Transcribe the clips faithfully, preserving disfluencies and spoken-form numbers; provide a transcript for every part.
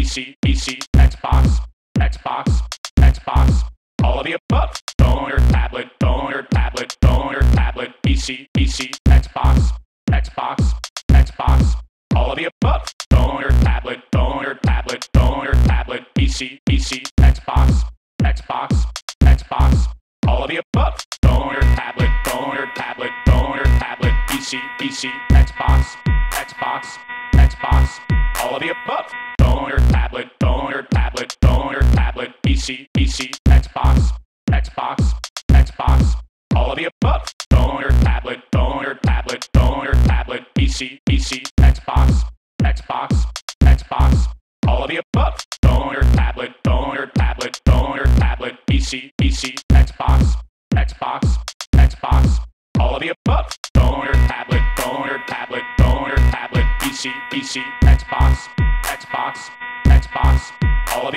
P C, P C, Xbox, Xbox, Xbox, all of the above. Phone or tablet, phone or tablet, phone or tablet, P C, P C, Xbox, Xbox, Xbox, all of the above. Phone or tablet, phone or tablet, phone or tablet, P C, P C, Xbox, Xbox, Xbox, all of the above. Phone or tablet, phone or tablet, phone or tablet, P C, P C, Xbox, Xbox, Xbox, all of the above. Phone or tablet, phone or tablet, phone or tablet, P C, P C, Xbox, Xbox, Xbox, all of the above. Phone or tablet, phone or tablet, phone or tablet, P C, P C, Xbox, Xbox, Xbox, all of the above. Phone or tablet, phone or tablet, phone or tablet, P C, P C, Xbox, Xbox, Xbox, all of the above. Phone or tablet, phone or tablet, phone or tablet, P C, P C, Xbox, Xbox, Xbox, all of the above. Phone or tablet,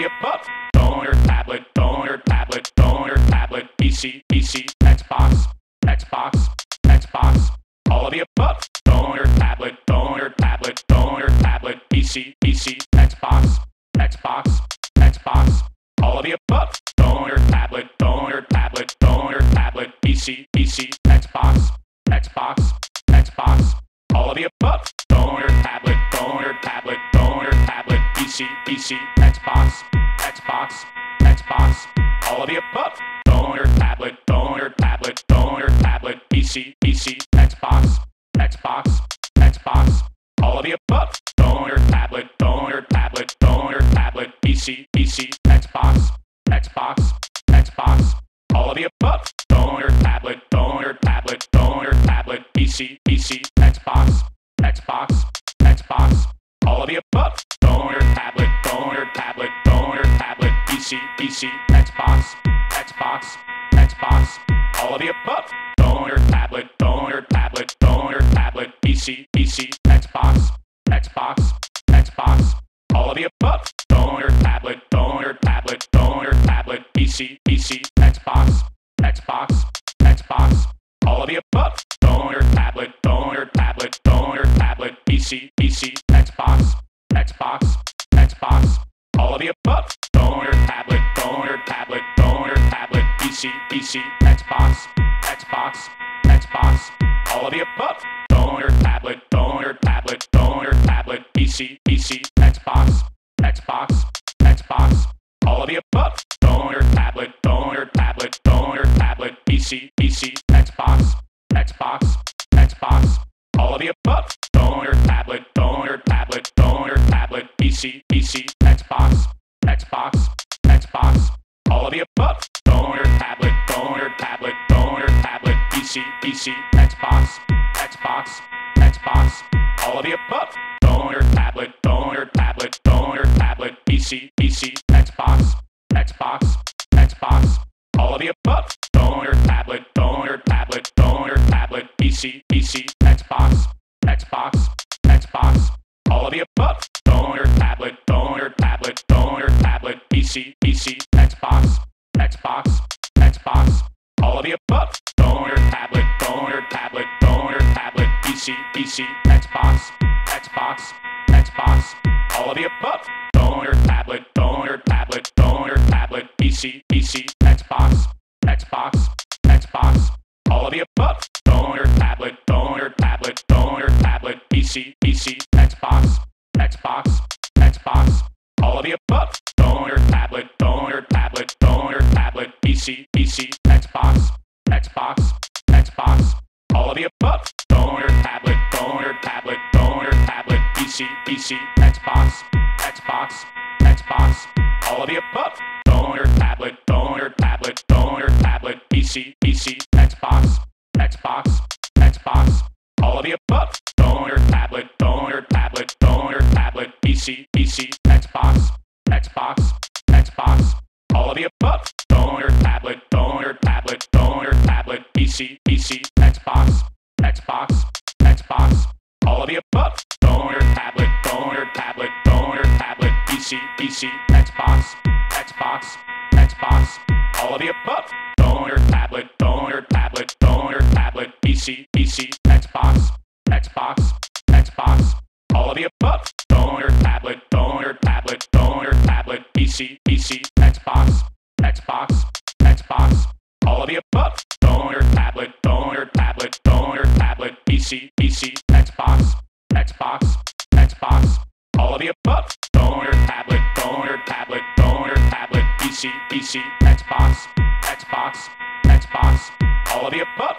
phone or tablet, phone or tablet, P C, P C, Xbox, Xbox, Xbox, all of the above. Phone or tablet, phone or tablet, phone or tablet, P C, P C, Xbox, Xbox, Xbox, all of the above. Phone or tablet, phone or tablet, phone or tablet, P C, P C, Xbox, Xbox, Xbox, all of the above. Phone or tablet, phone or tablet, phone or tablet, P C, P C, Xbox, Xbox, Xbox, all of the above. Phone or tablet, phone or tablet, phone or tablet, P C, P C, Xbox, Xbox, Xbox, all of the above. Phone or tablet, phone or tablet, phone or tablet, P C, P C, Xbox, Xbox, Xbox, all of the above. Phone or tablet, phone or tablet, phone or tablet, P C, P C, Xbox, Xbox, Xbox, all of the above. Phone or tablet, phone or tablet, phone or tablet, P C, P C, Xbox, Xbox, Xbox, all of the above. Phone or tablet, phone or tablet, phone or tablet, P C, P C, Xbox, Xbox, Xbox, all of the above. Phone or tablet, phone or tablet, phone or tablet, P C, P C, Xbox, Xbox, Xbox, all of the above. Phone or tablet, phone or tablet, phone or tablet, P C, P C, Xbox, Xbox, Xbox, all of the above. Phone or tablet, phone or tablet, phone or tablet, P C, P C, Xbox, Xbox, Xbox, all of the above. Phone or tablet, phone or tablet, phone or tablet, P C, P C, Xbox, Xbox, Xbox, all of the above. Phone or tablet, phone or tablet, phone or tablet, P C, P C, Xbox, Xbox, Xbox, all of the above. Phone or tablet, phone or tablet, phone or tablet, P C, P C, Xbox, Xbox, Xbox, all of the above. Phone or tablet, phone or tablet, phone or tablet, P C, P C, Xbox, Xbox, Xbox, all of the above. Phone or tablet, phone or tablet, phone or tablet, P C, P C, Xbox, Xbox, Xbox, all of the above. Phone or tablet, phone or tablet, phone or tablet, P C, P C, Xbox, Xbox, Xbox, all of the above. Phone or tablet, phone or tablet, phone or tablet, P C, P C, Xbox, Xbox, Xbox, all of the above. Phone or tablet, phone or tablet, phone or tablet, P C, P C, Xbox, Xbox, Xbox, all of the above. Phone or tablet, phone or tablet, phone or tablet, P C, P C, Xbox, Xbox, Xbox, all of the above. Phone or tablet, phone or tablet, phone or tablet, P C, P C, Xbox, Xbox, Xbox, all of the above. Phone or tablet, phone or tablet, phone or tablet, P C, P C, Xbox, Xbox, Xbox, all of the above. Phone or tablet, phone or tablet, phone or tablet, P C, P C, Xbox, Xbox, Xbox, all of the above. Phone or tablet, phone or tablet, phone or tablet, P C, P C, Xbox, Xbox, Xbox, all of the above. Phone or tablet, phone or tablet, phone or tablet, P C, P C, Xbox, Xbox, Xbox, all of the above. Phone or tablet, phone or tablet, phone or tablet, P C, P C, Xbox, Xbox, Xbox, all of the above. Phone or tablet, phone or tablet, phone or tablet, P C, P C, Xbox, Xbox, Xbox, all of the above. Phone or tablet, phone or tablet, phone or tablet, P C, P C, Xbox, Xbox, Xbox, all of the above. Phone or tablet, phone or tablet, phone P C, P C, Xbox, Xbox, Xbox, all of the above. Phone or tablet, phone or tablet, phone or tablet, P C, P C, Xbox, Xbox, Xbox, all of the above. Phone or tablet, phone or tablet, phone or tablet, P C, P C, Xbox, Xbox, Xbox, all of the above.